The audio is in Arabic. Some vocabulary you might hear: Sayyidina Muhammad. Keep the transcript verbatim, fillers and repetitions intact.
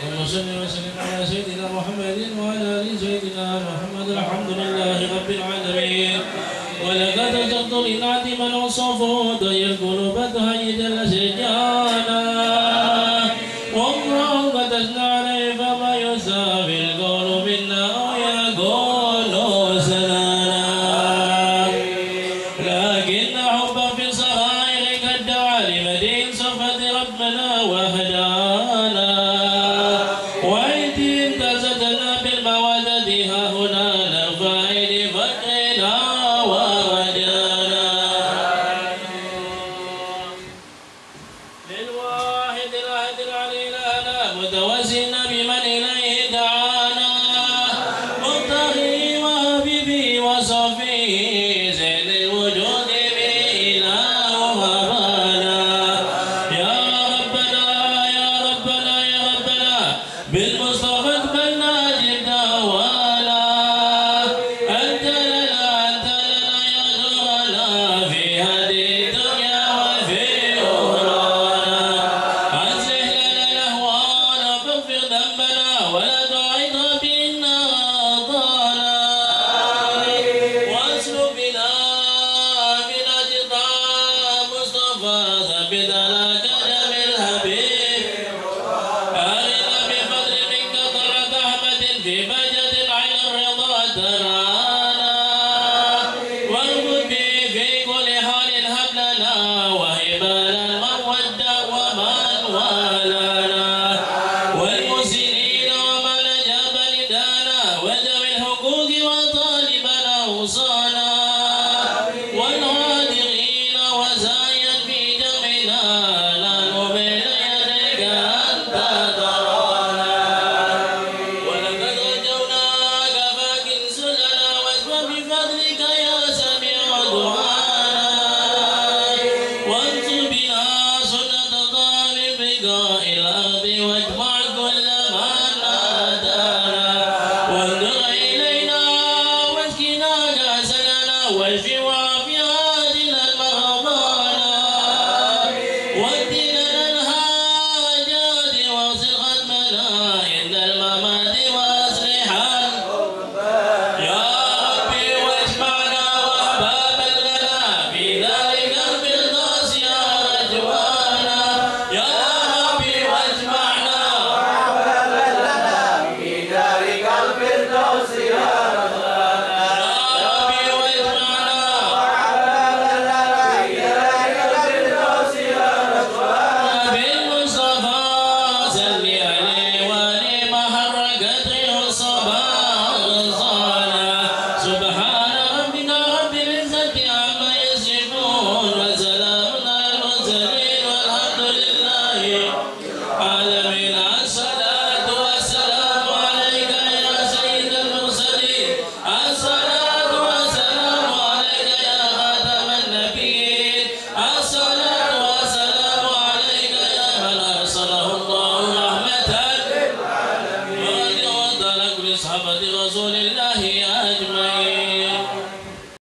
اللهم صل وسلم على سيدنا محمد وعلى آل سيدنا محمد. الحمد لله رب العالمين. ولقد تقدر العدي من وصفه دي القلوب تهيد الأشجانا والله قدسنا عليه فما يسافي القول منا ويقول سلانا. لكن حب في صغائر قد دعا لمدين صفة ربنا وهدانا وإذ امتزجنا بالمودة هاهنا نفعل فقرنا متوسلنا بمن إليه دعانا مطهري وحبيبي وصفي زين الوجود بنا ومرانا. يا ربنا يا ربنا يا ربنا بالمصطفى